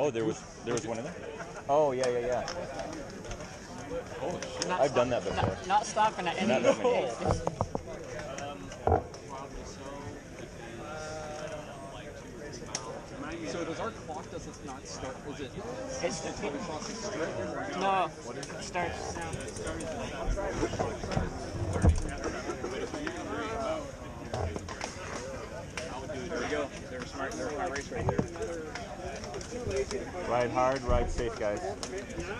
Oh, there was one in there? Oh, yeah. Holy shit. I've done that before. Not stopping at any point. So does our clock, does it not start? Is it? It's the TV clock. No. What is it? It starts now. There we go. They were smart. They were my race right there. Ride hard, ride safe, guys.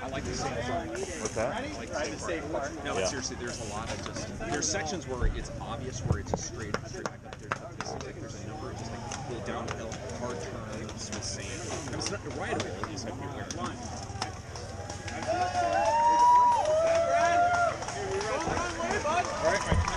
I like the safe part. What's that? I like the safe part. No, yeah. Seriously, there's a lot of just. There's sections where it's obvious where it's a straight back up. There's like there's a number of just like little downhill hard turns with sand. It's not a ride away. It's like you're wearing a line. All right, Mike.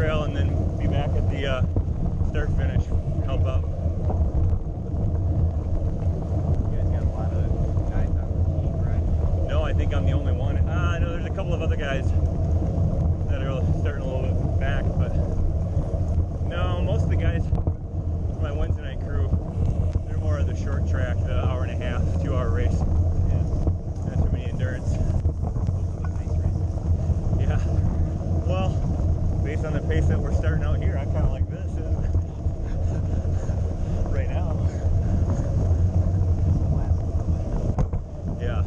trail and then be back at the third finish and help out. You guys got a lot of guys on the team, right? No, I think I'm the only one. No, there's a couple of other guys that are starting a little bit back, but no, most of the guys from my Wednesday night crew, they're more of the short track, the hour and a half, 2-hour race. Yeah, not too many endurance. Yeah, well, based on the pace that we're starting out here, I kind of like this right now. Yeah.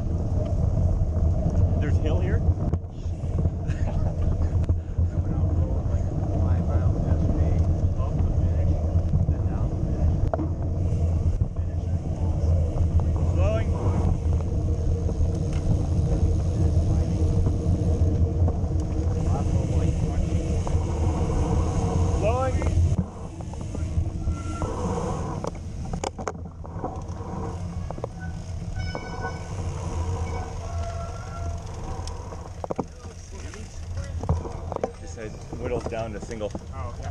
There's a hill here. I went out rolling like 5 miles yesterday, up the finish, then down the finish. Slowing. Whittles down to single. Oh, okay.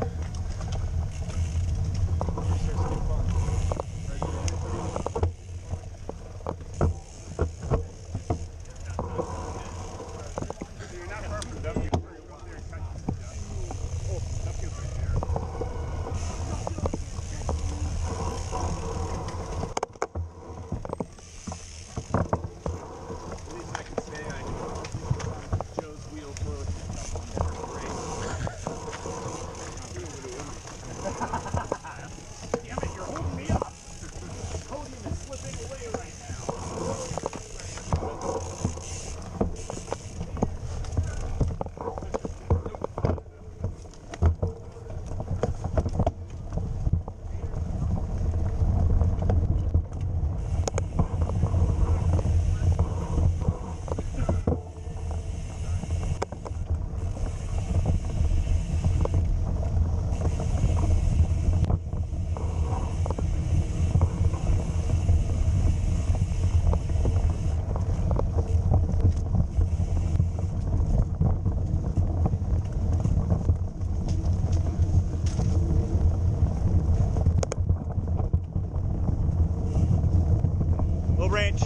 Branch.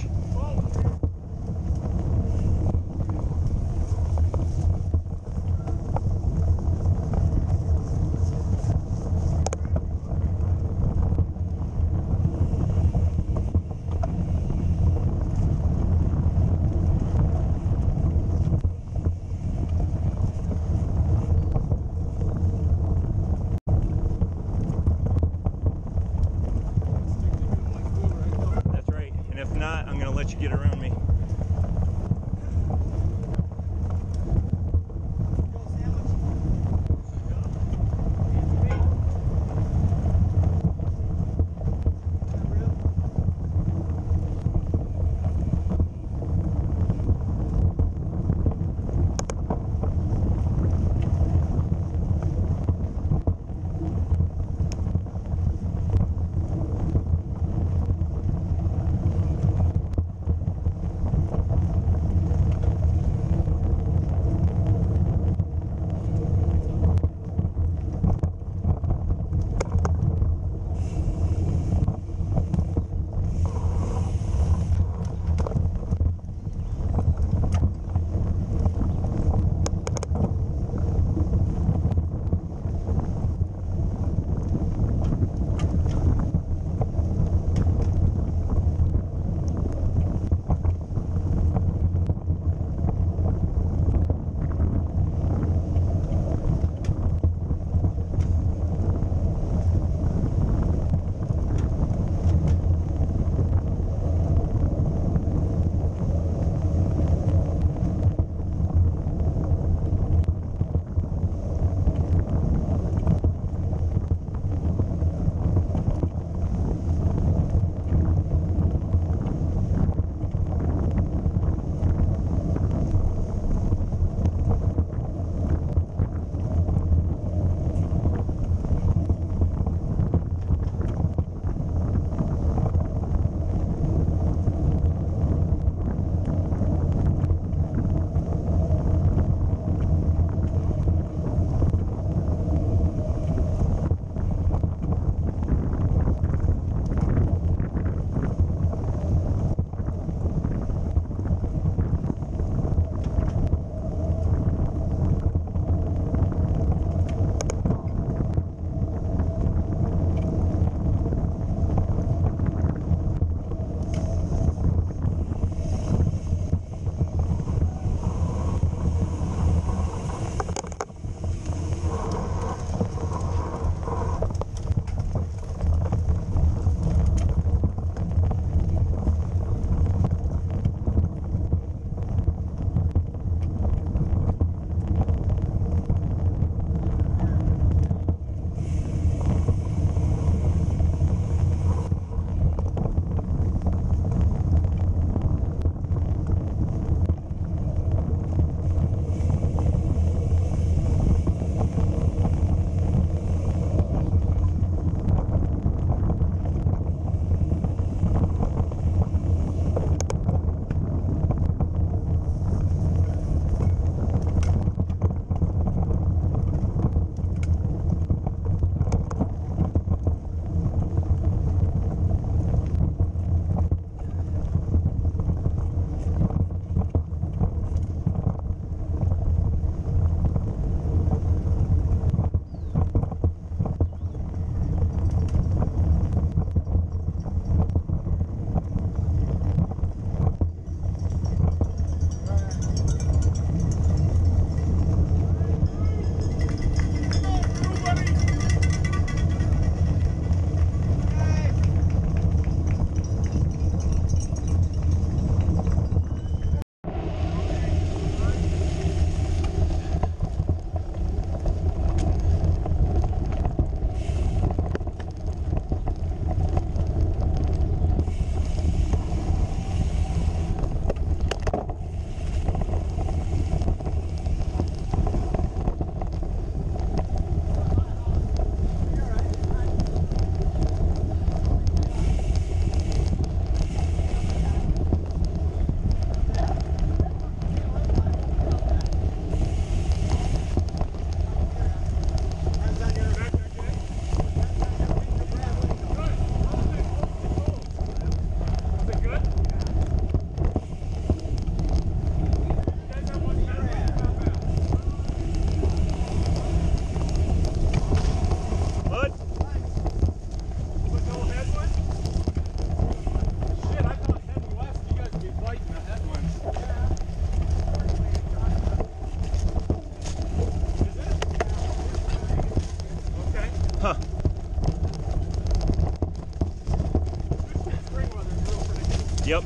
Get around me. Yep.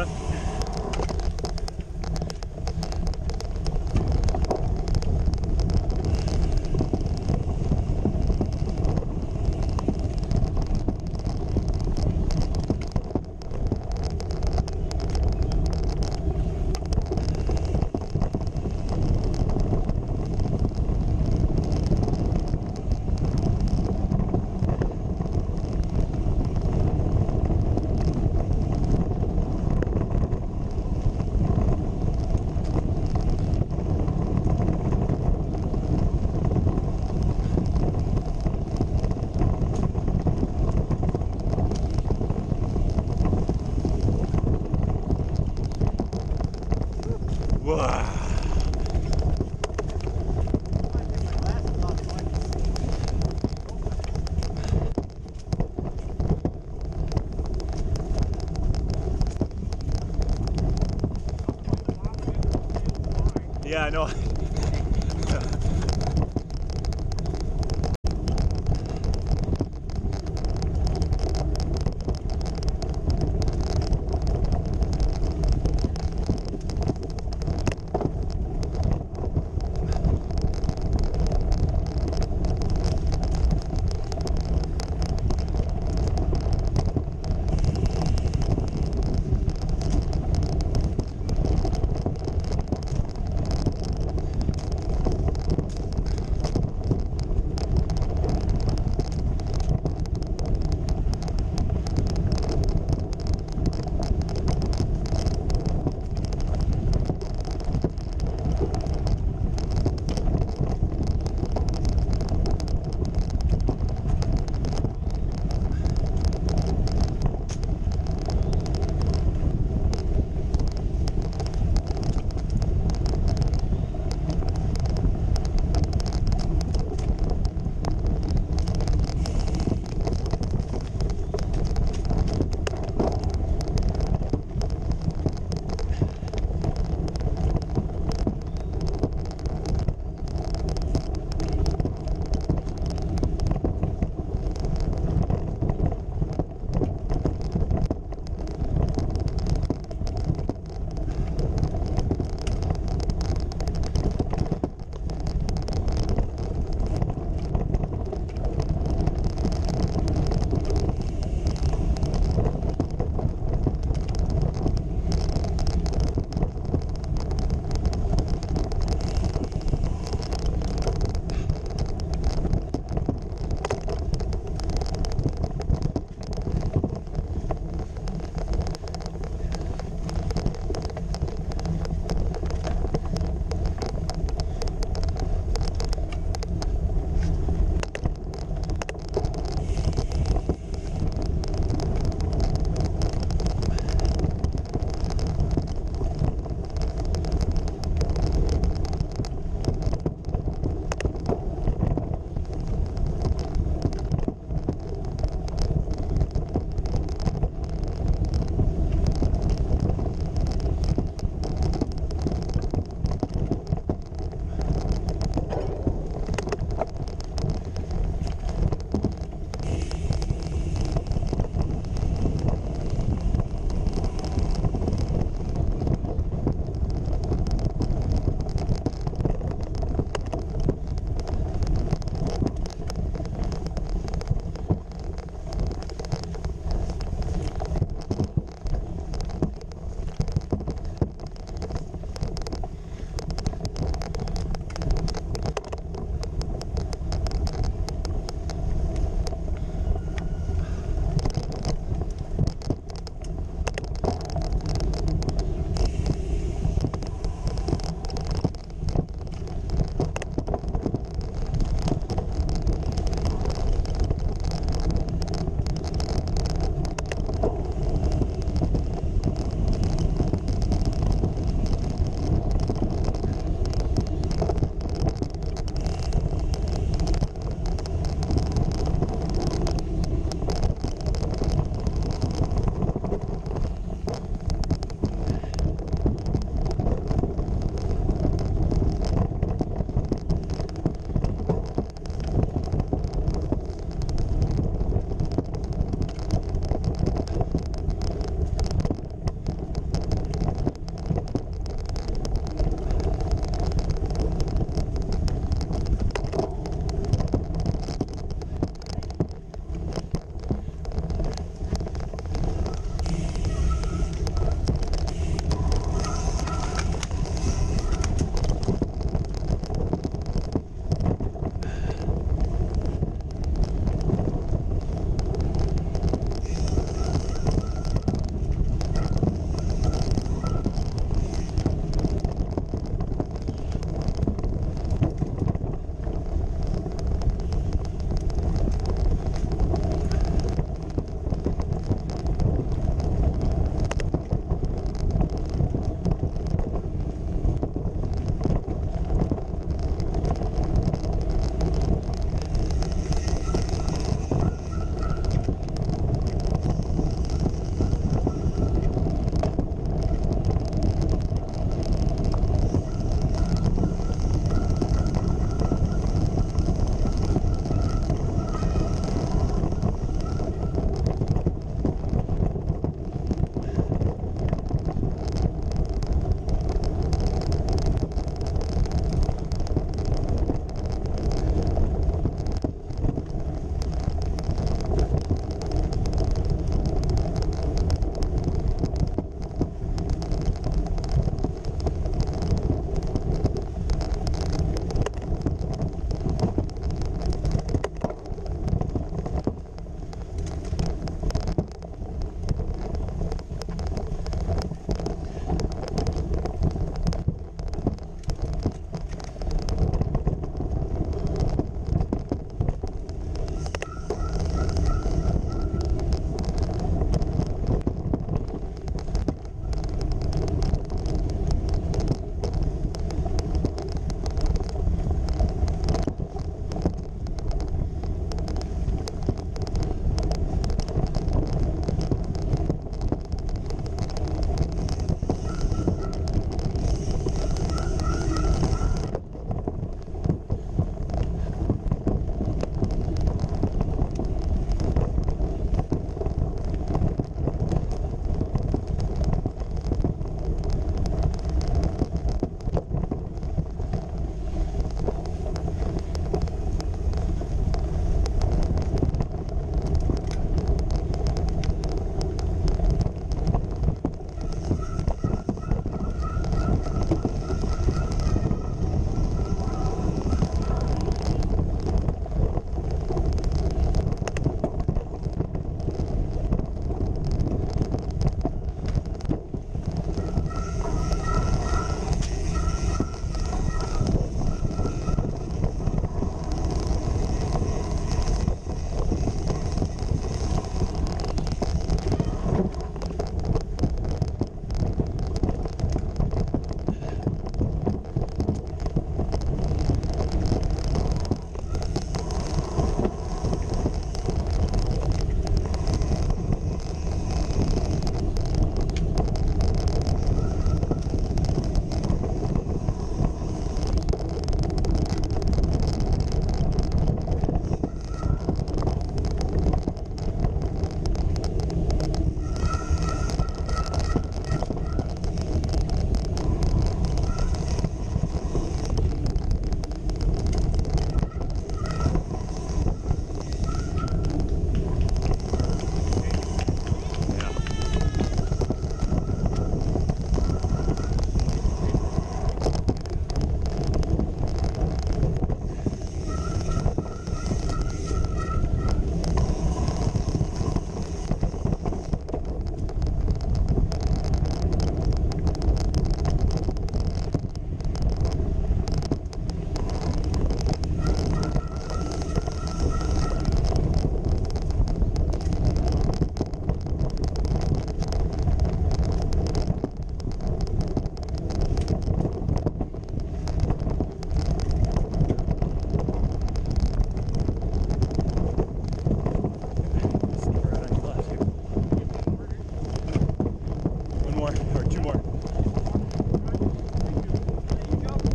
But yeah, I know.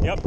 Yep.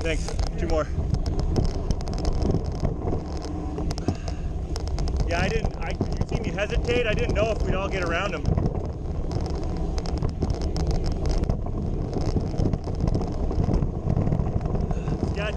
Thanks. Two more. Yeah, you see me hesitate. I didn't know if we'd all get around him. Sketch.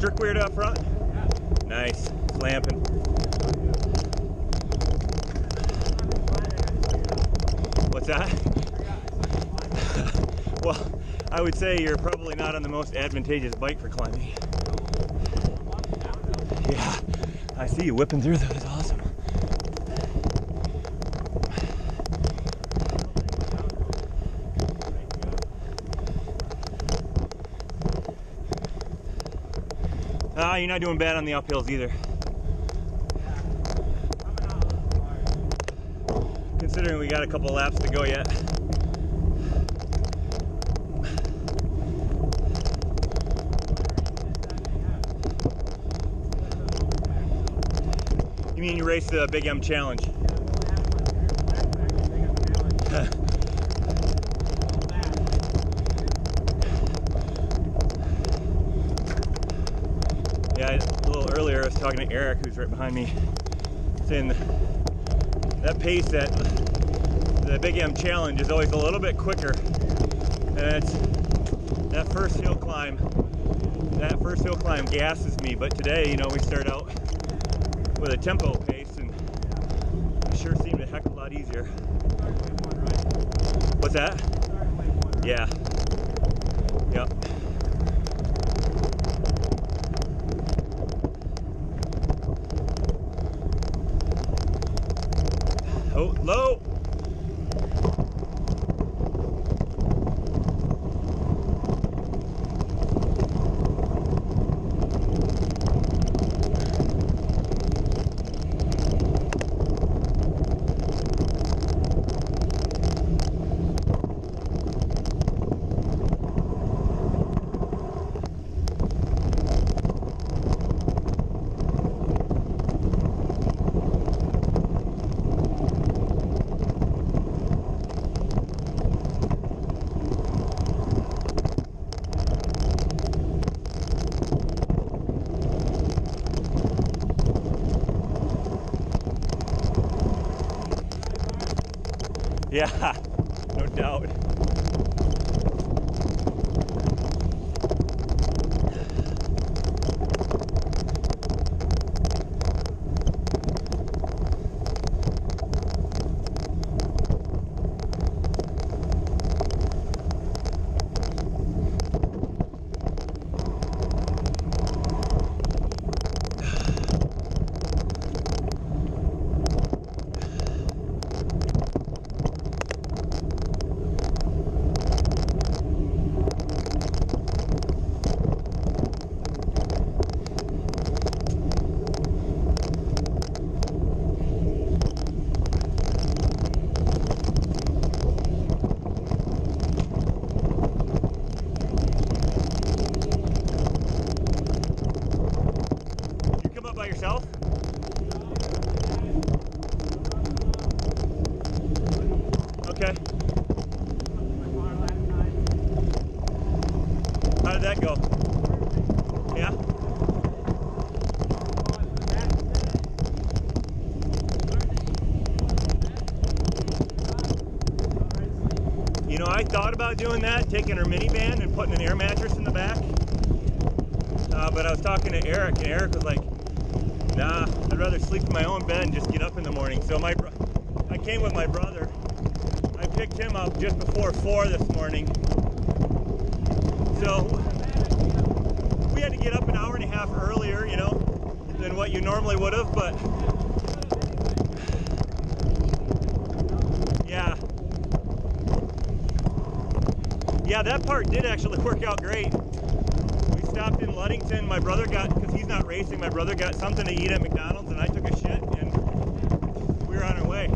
Jerk weird up front. Yeah. Nice, clamping. What's that? Well, I would say you're probably not on the most advantageous bike for climbing. Yeah, I see you whipping through those. Awesome. You're not doing bad on the uphills either. Considering we got a couple laps to go yet. You mean you raced the Big M Challenge? Talking to Eric, who's right behind me, saying that pace at the Big M Challenge is always a little bit quicker, and it's that first hill climb gasses me. But today, you know, we start out with a tempo pace, and it sure seemed a heck of a lot easier. What's that? Yeah. Yep. Oh, low. Yeah, no doubt. Doing that, taking her minivan and putting an air mattress in the back, but I was talking to Eric, and Eric was like, nah, I'd rather sleep in my own bed and just get up in the morning. So I came with my brother. I picked him up just before 4 this morning, so we had to get up an hour and a half earlier, you know, than what you normally would have, but yeah, that part did actually work out great. We stopped in Ludington. My brother got, because he's not racing, my brother got something to eat at McDonald's, and I took a shit, and we were on our way.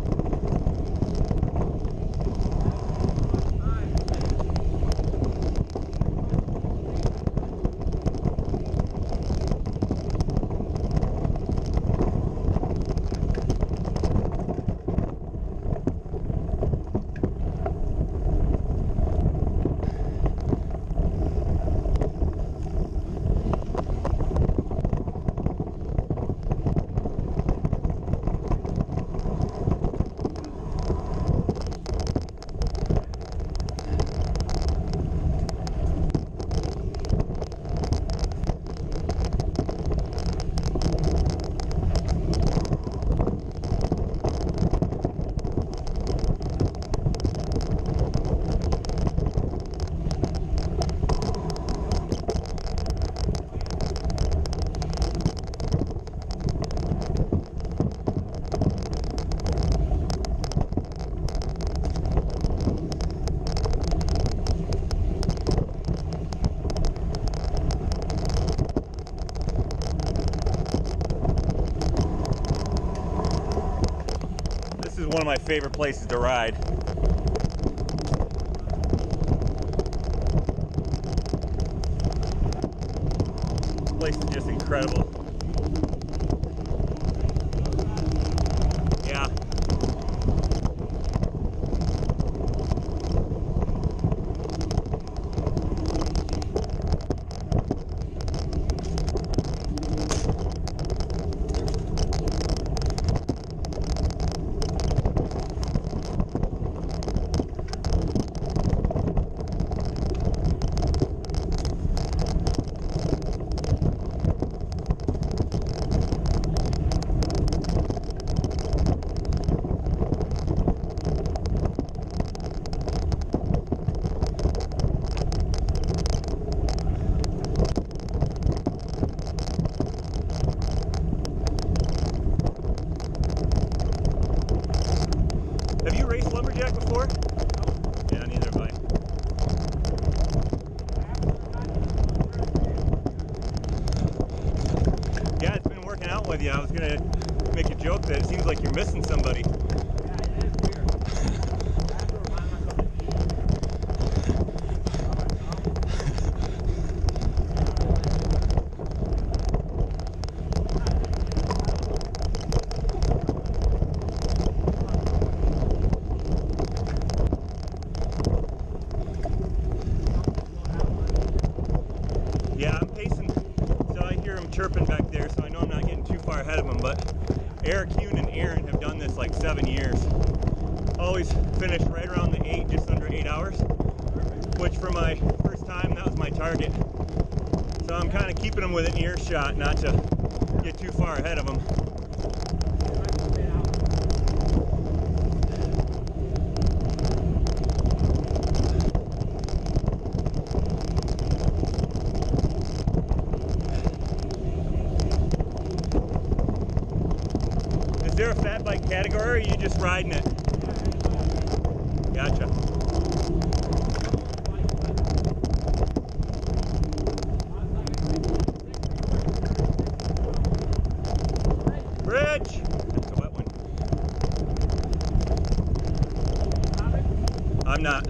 One of my favorite places to ride. This place is just incredible. Yeah. out with you. I was going to make a joke that it seems like you're missing somebody. Yeah, it is weird. I have to remind myself to eat. Yeah, I'm pacing. So I hear him chirping back there, so I know I'm not getting too far ahead of him, but Eric, Hune, and Aaron have done this like 7 years. Always finish right around the 8, just under 8 hours, which for my first time, that was my target. So I'm kind of keeping them with an earshot, not to get too far ahead of them. Is there a fat bike category, or are you just riding it? Gotcha. Bridge! That's a wet one. I'm not.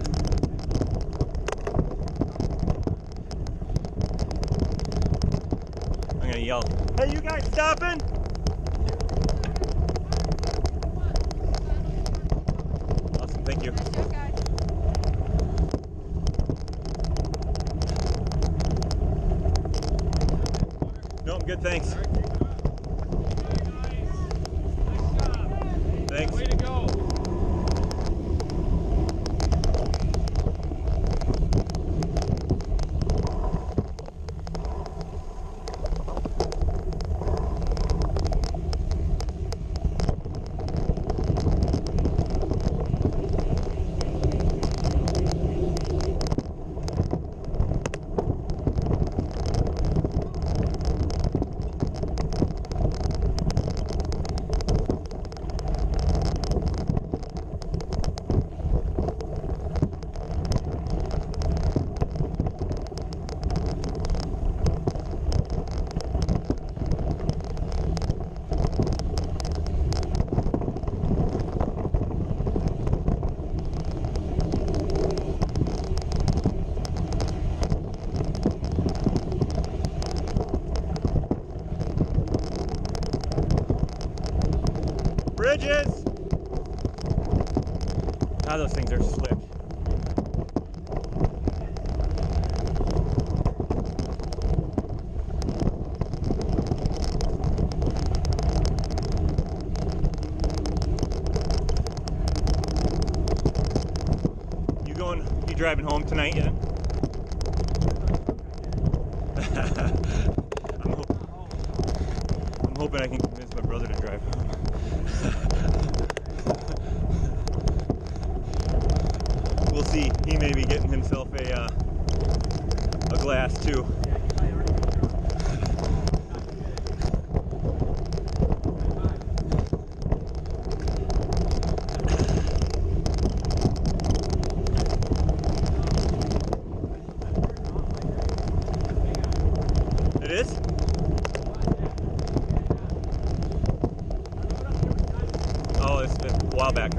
I'm gonna yell, "Hey, you guys stopping?" Thank you. Nice job, guys. No, I'm good, thanks. All right, keep it up. Nice job. Thanks. Way to go. Bridges! Now those things are slick. You driving home tonight yet? I'm hoping I can convince my brother to drive home. We'll see. He may be getting himself a glass too. It is? Oh, it's a while back.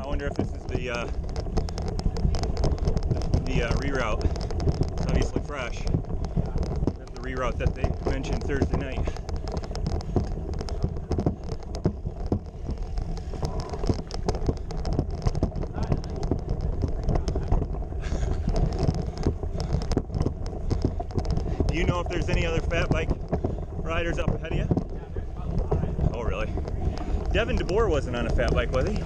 I wonder if this is the reroute. It's obviously fresh. That's the reroute that they mentioned Thursday night. Do you know if there's any other fat bike riders up ahead of you? Yeah, there's about 5. Oh, really? Devin DeBoer wasn't on a fat bike, was he?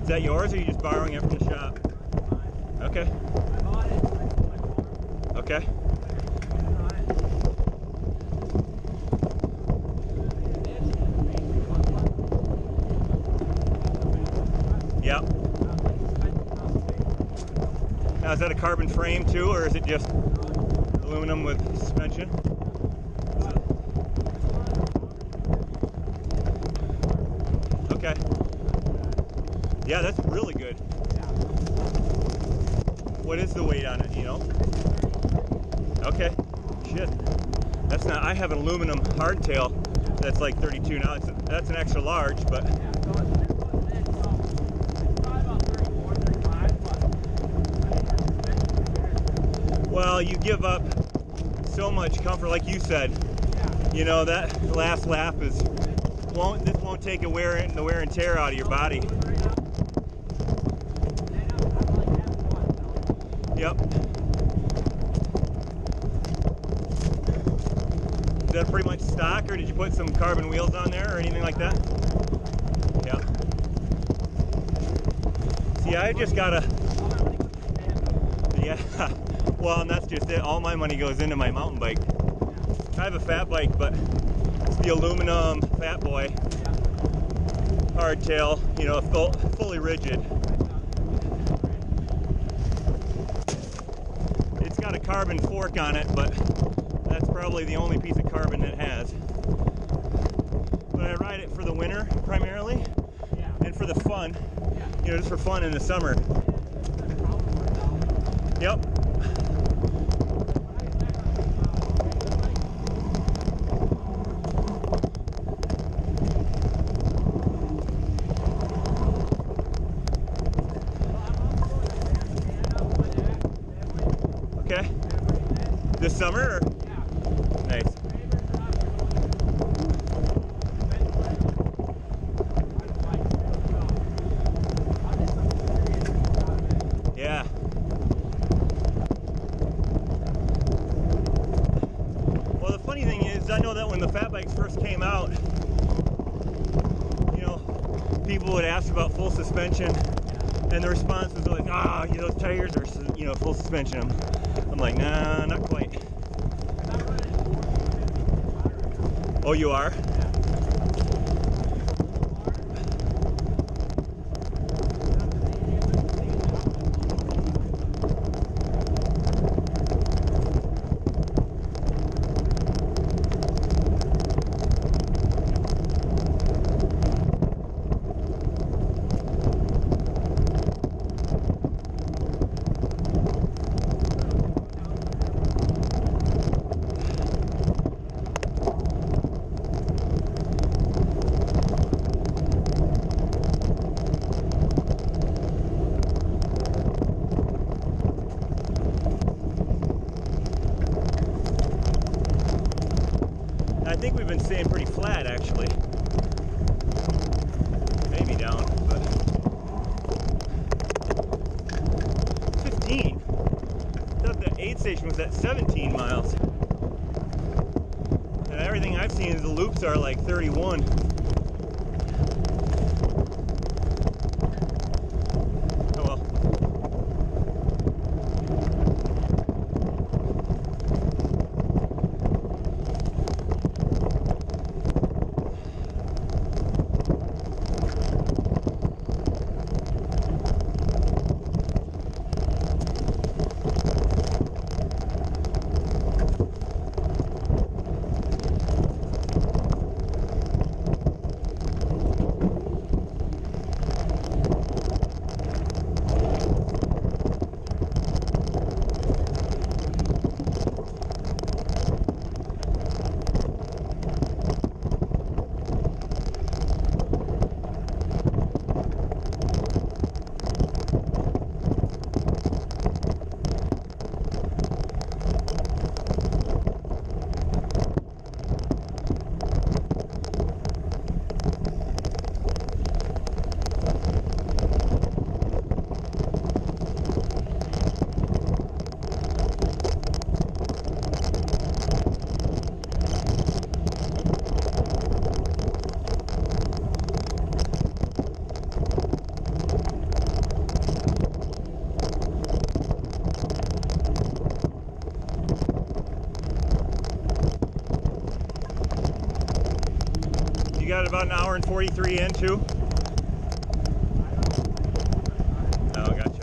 Is that yours, or are you just borrowing it from the shop? Okay. Okay. Yep. Now, is that a carbon frame too, or is it just aluminum with suspension? Okay. Yeah, that's really good. What is the weight on it, you know? Okay, shit. That's not, I have an aluminum hardtail that's like 32 now. That's an extra large, but. Well, you give up so much comfort, like you said. You know, that last lap is, this won't take the wear and tear out of your body. Yep. Is that pretty much stock, or did you put some carbon wheels on there or anything like that? Yep. See, I just got a... Yeah. Well, and that's just it. All my money goes into my mountain bike. I have a fat bike, but it's the aluminum Fat Boy hardtail, you know, fully rigid. Got a carbon fork on it, but that's probably the only piece of carbon that has. But I ride it for the winter primarily, and for the fun, you know, just for fun in the summer. Yep. This summer? Or? Yeah. Nice. Yeah. Well, the funny thing is, I know that when the fat bikes first came out, you know, people would ask about full suspension And the response was like, ah, oh, those tires are, full suspension. I'm like, nah, not quite. Oh, you are? I think we've been staying pretty flat, actually. Maybe down, but 15. I thought the aid station was at 17 miles. And everything I've seen is the loops are like 31. Got about an hour and 43 in too. Oh, gotcha.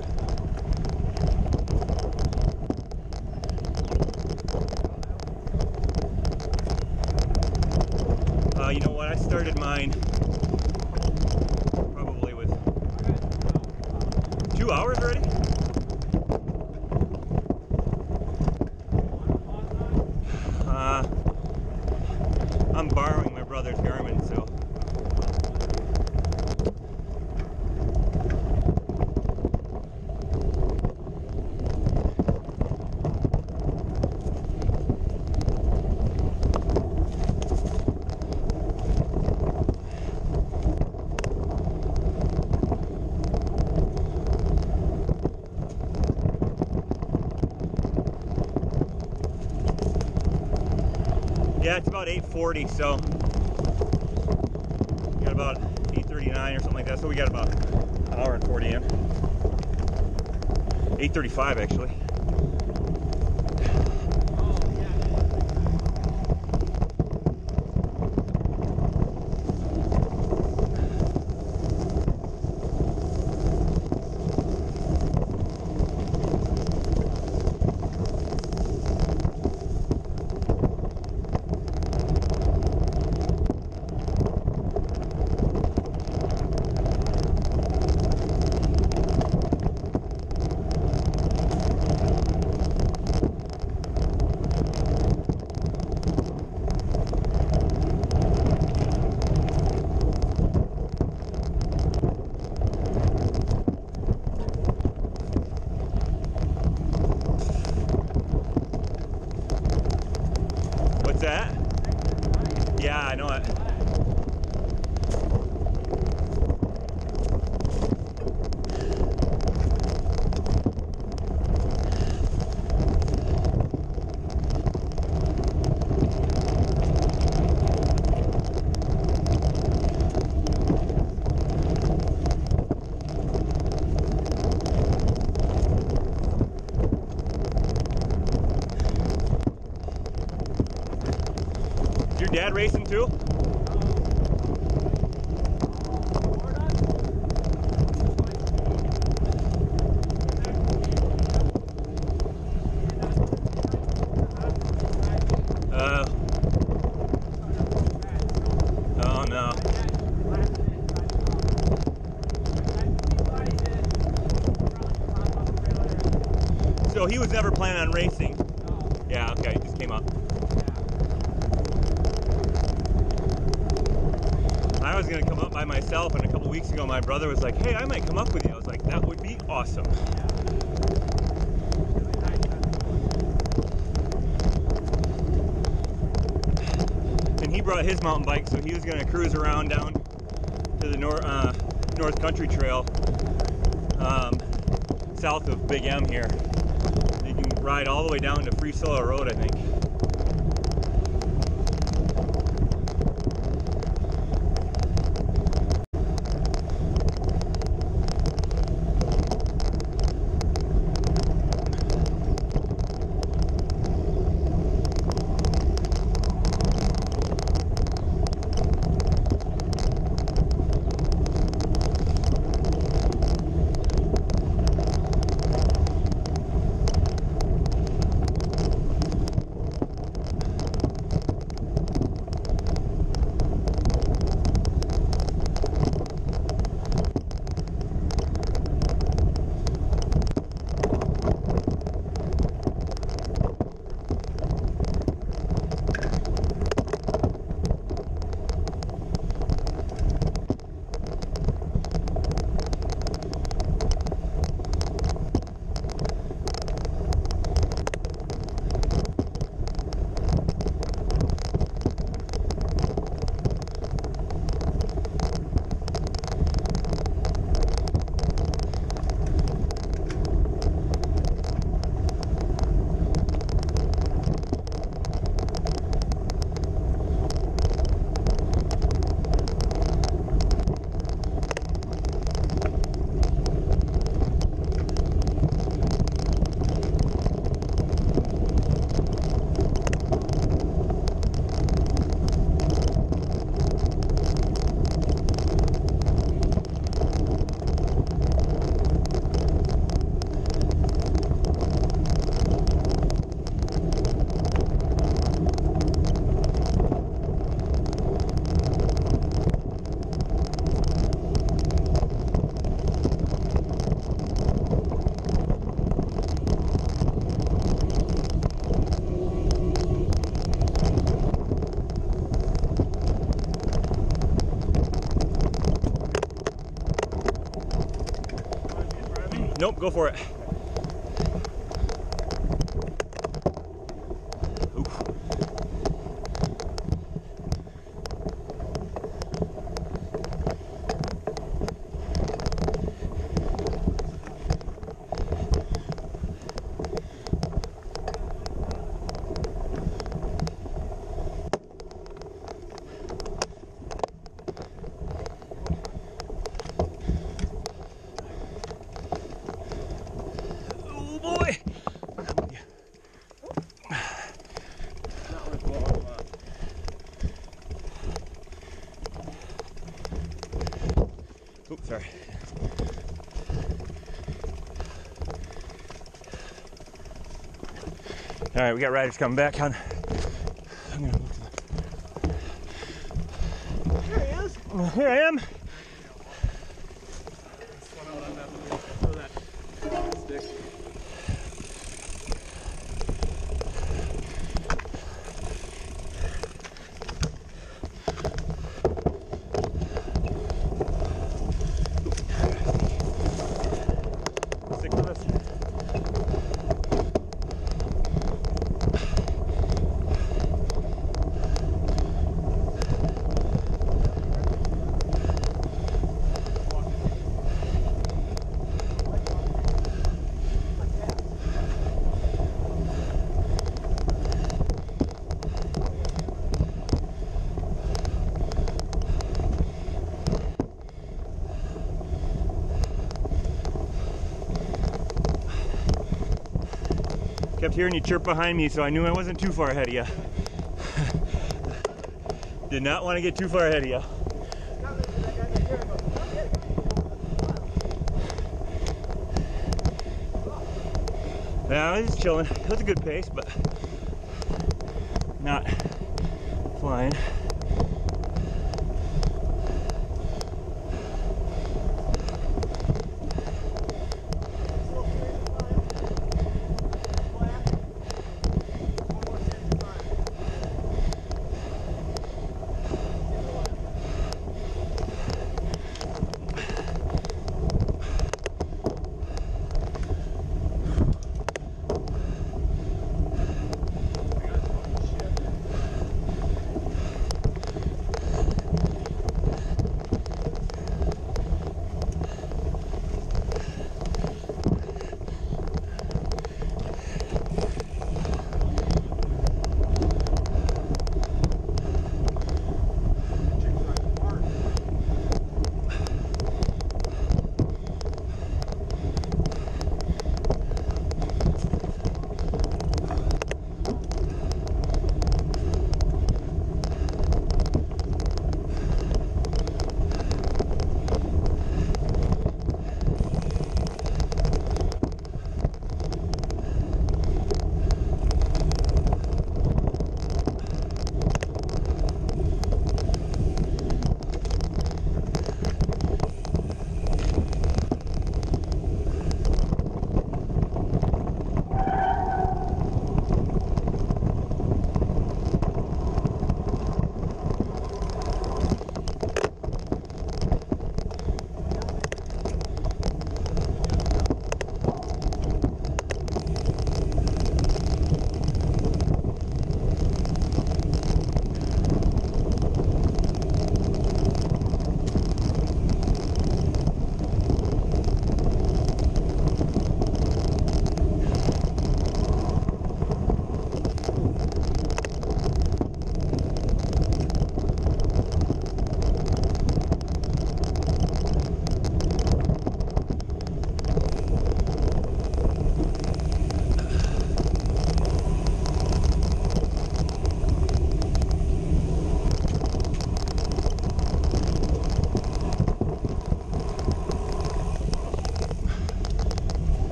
You know what? I started mine probably with 2 hours already. I'm borrowing my brother's Garmin, so. Yeah, it's about 8:40, so we got about 8:39 or something like that, so we got about an hour and 40 in. 8:35 actually. dad racing too? So he was never planning on racing? No. Yeah, okay, he just came up. Yeah. I was going to come up by myself, and a couple weeks ago my brother was like, hey, I might come up with you. I was like, that would be awesome. Yeah. And he brought his mountain bike, so he was going to cruise around down to the North Country Trail south of Big M here. Ride all the way down to Free Solo Road, I think. Nope, go for it. Oops, sorry. All right, we got riders coming back on. I'm gonna move to the... Here he is. Here I am. Kept hearing you chirp behind me, so I knew I wasn't too far ahead of you. Did not want to get too far ahead of you. Now he's chilling. It was a good pace, but not flying.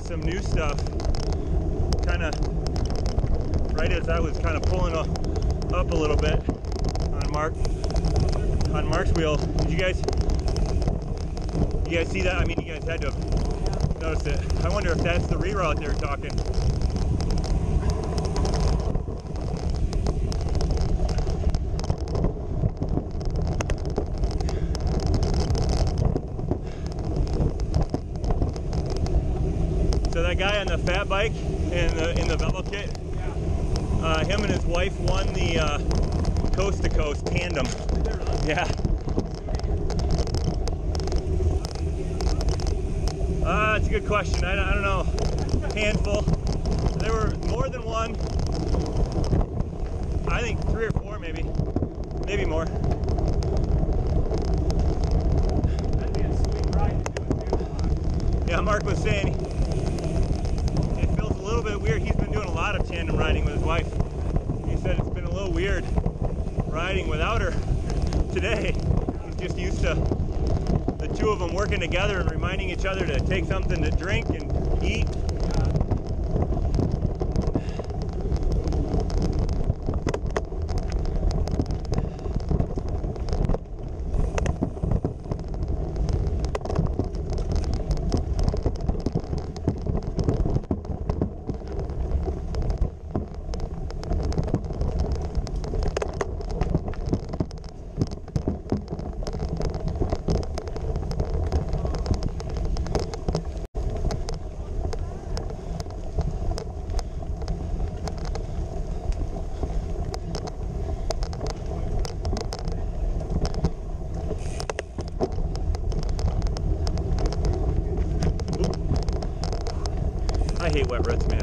some new stuff kind of right as I was kind of pulling up a little bit on Mark's wheel. Did you guys see that? I mean, you guys had to have noticed it. I wonder if that's the reroute they're talking. Guy on the fat bike in the bevel kit, him and his wife won the coast to coast tandem. Yeah. That's a good question. I don't know. Handful. There were more than one. I think 3 or 4 maybe more. That'd be a sweet ride to do it. Yeah, Mark was saying. He's been doing a lot of tandem riding with his wife. He said it's been a little weird riding without her today. He's just used to the two of them working together and reminding each other to take something to drink and eat. I hate wet ruts, man.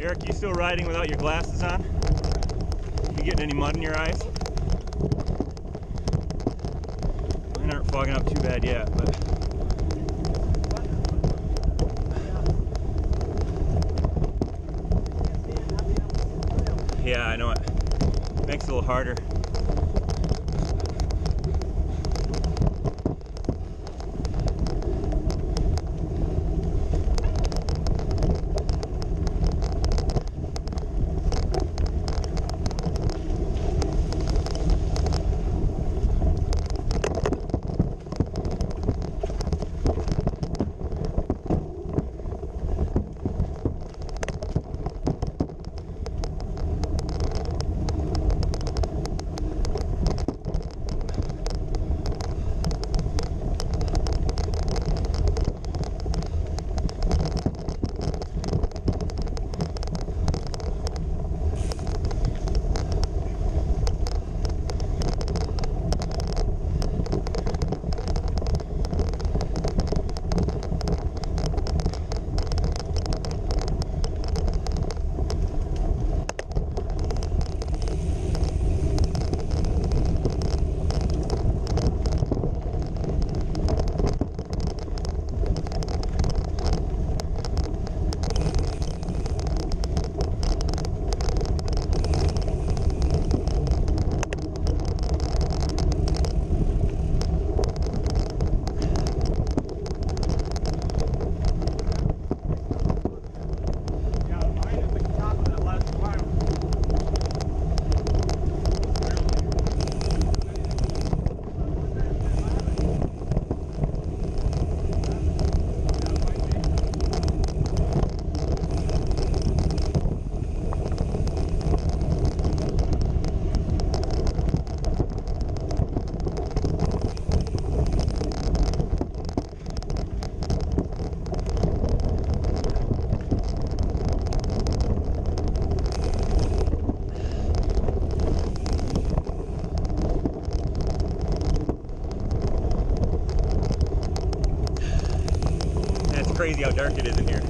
Eric, you still riding without your glasses on? You getting any mud in your eyes? Mine aren't fogging up too bad yet, but. Yeah, I know it. Makes it a little harder. crazy how dark it is in here.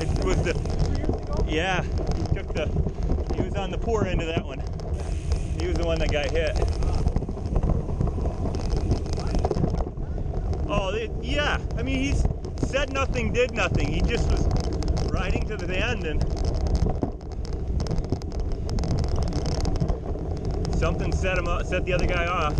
It was the, 2 years ago? Yeah, he took the, he was on the poor end of that one. He was the one that got hit. Oh, yeah, I mean, he's said nothing, did nothing. He just was riding to the end and something set him up, set the other guy off.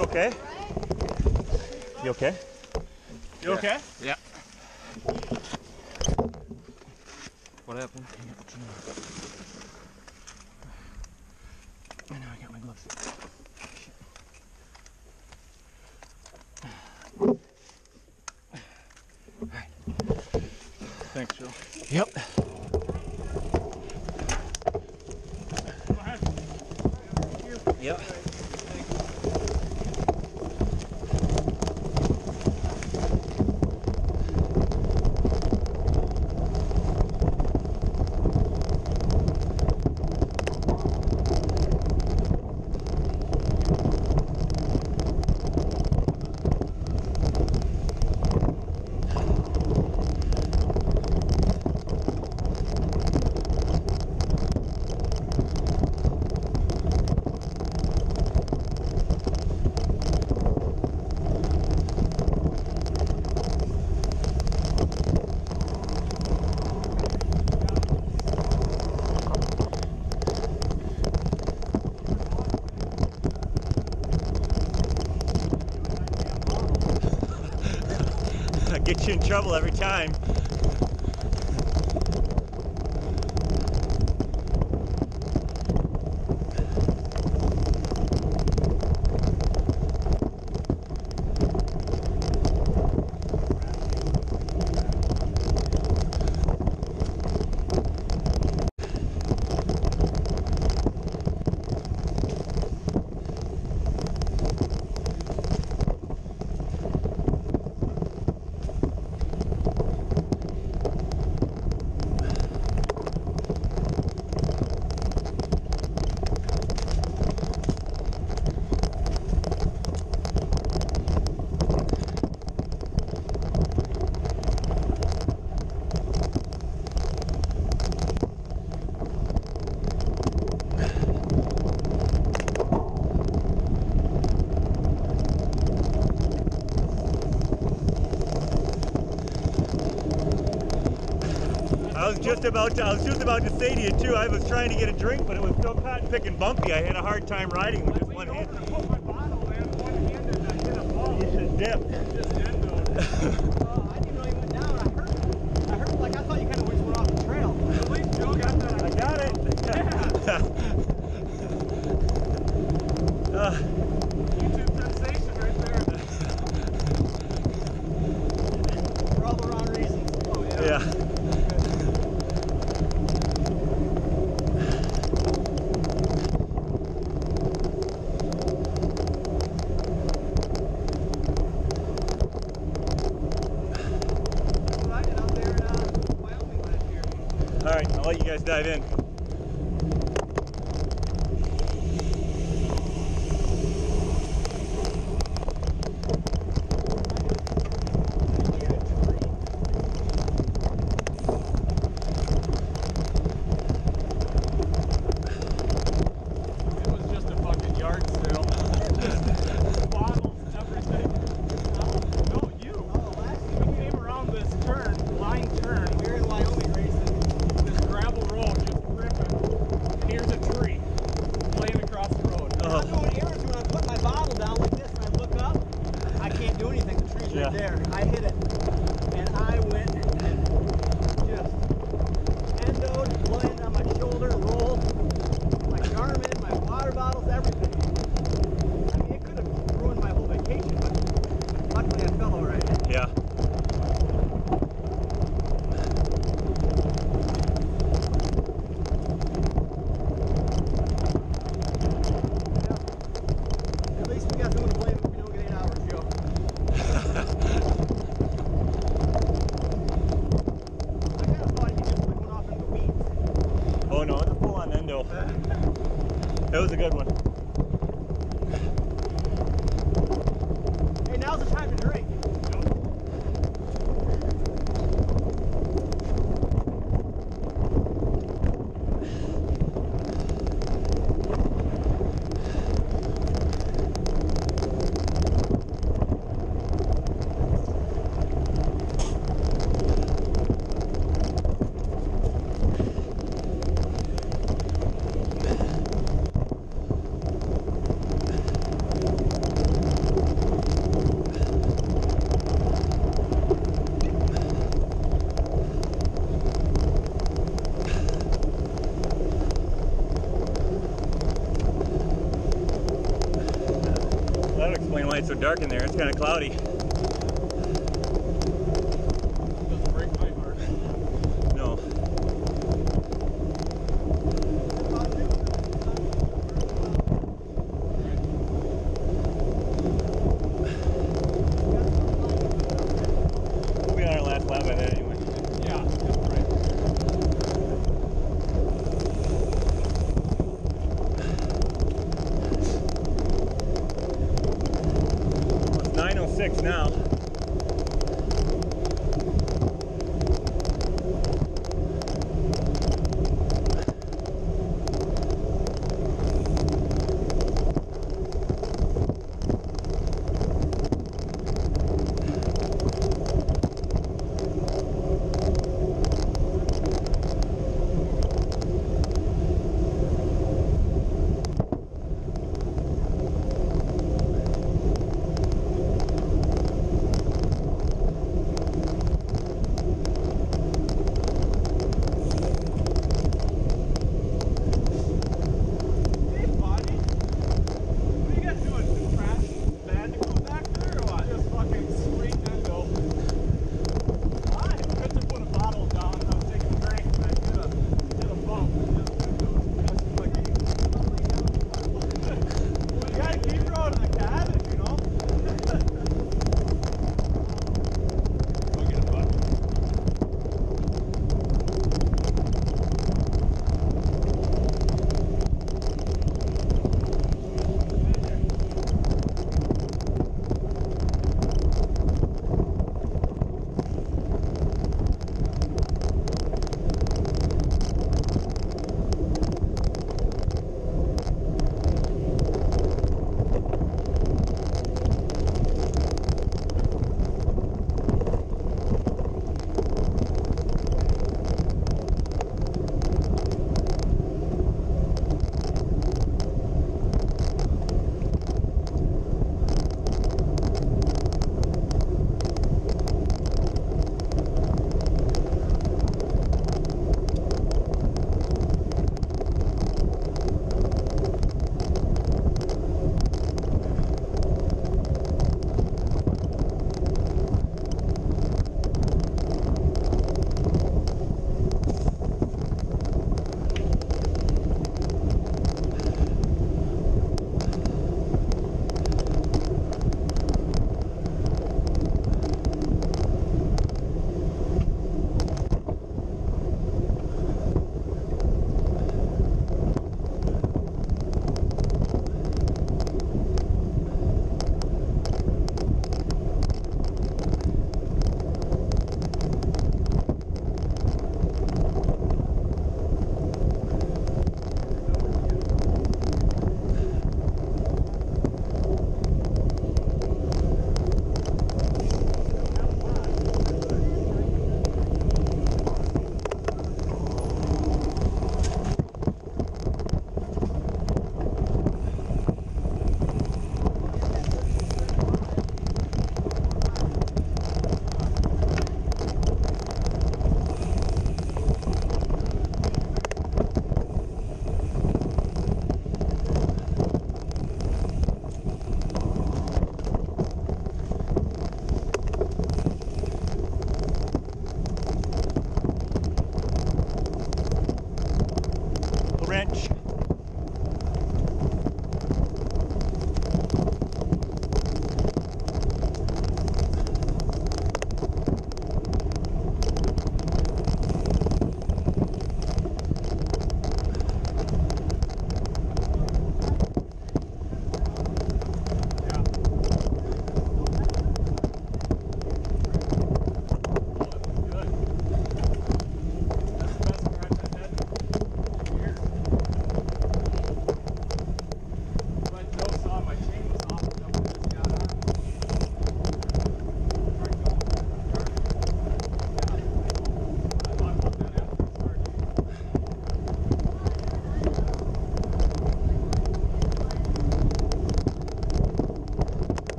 You okay? You okay? You okay? Yeah. What happened? I know, I got my gloves. Alright. Thanks, Joe. Yep. Yep. Get you in trouble every time. I was just about to say to you too, I was trying to get a drink, but it was so cotton pick and bumpy, I had a hard time riding with just one hand. I put my bottle there, one hand, and I hit a ball. You should dip. Just ended. I didn't really went down. I heard, like, I thought you kind of went off the trail. At least Joe got that. I got it. Yeah. YouTube sensation right there. For all the wrong reasons. Oh, yeah. Yeah. Dive in. it's so dark in there, it's kind of cloudy.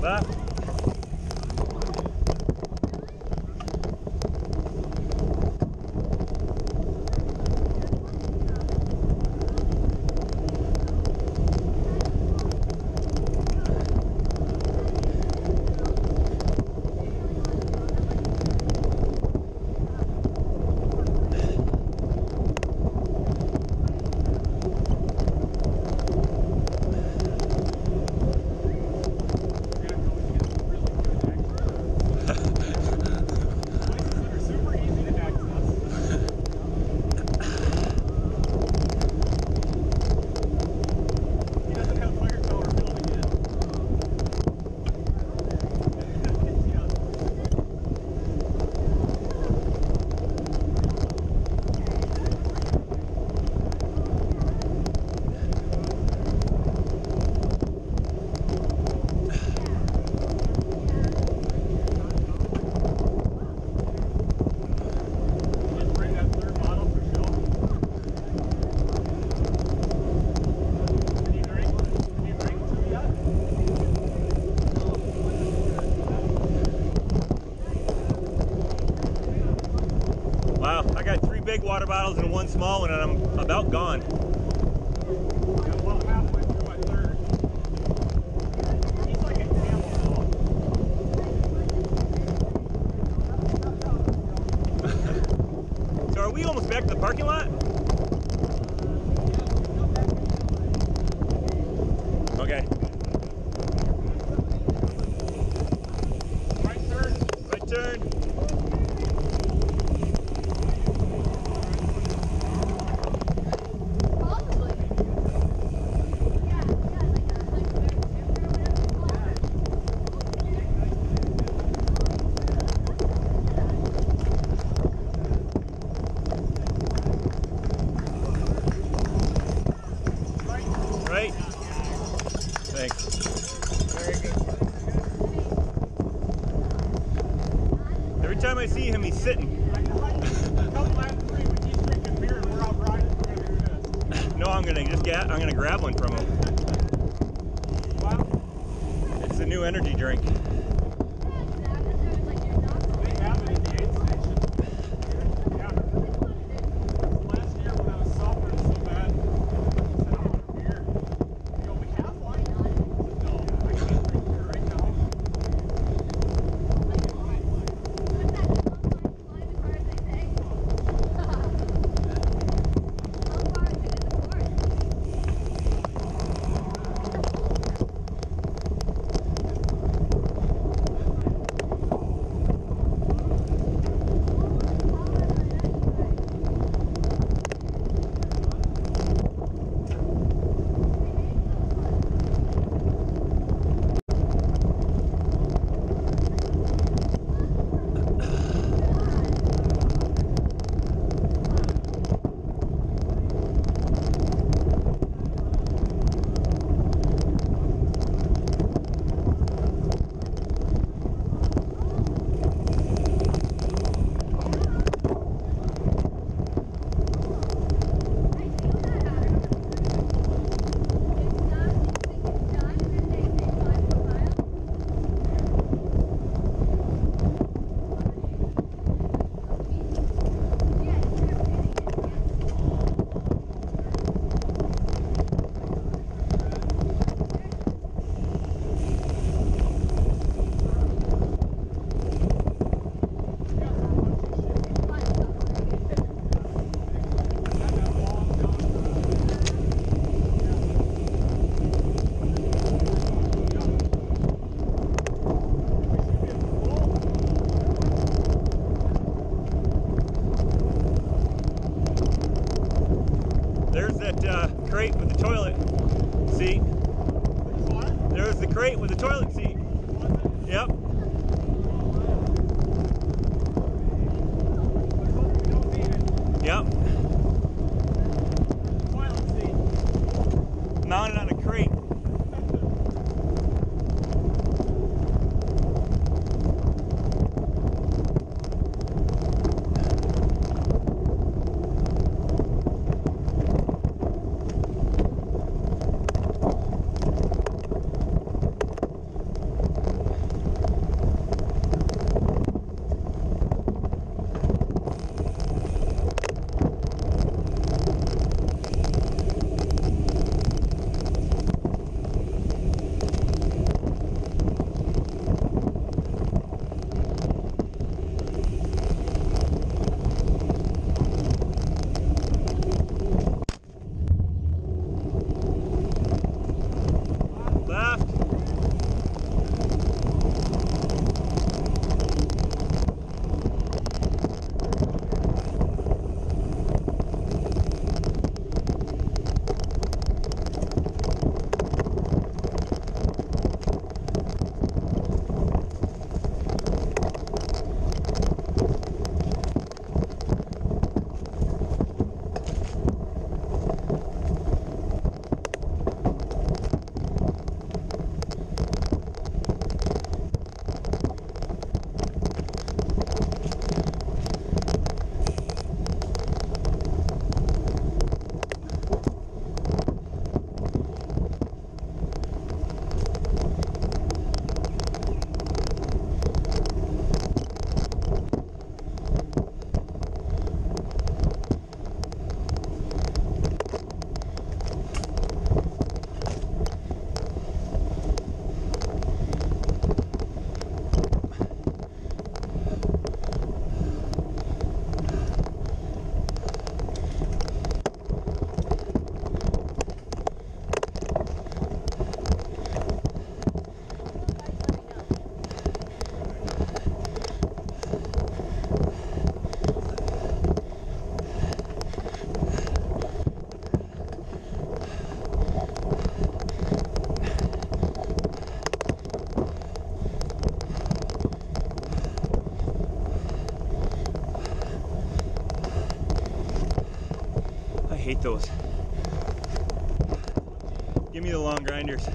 But big water bottles and one small one, and I'm about gone. So are we almost back to the parking lot? Okay. Right turn. Right turn. Every time I see him, he's sitting. No, I'm gonna just get. I'm gonna grab one from him. Wow. It's a new energy drink. Crate with the toilet seat. There's the crate with the toilet seat. Yep. Yep. Toilet seat. Mounted on a crate. hate those. Give me the long grinders.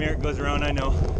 time Eric goes around, I know.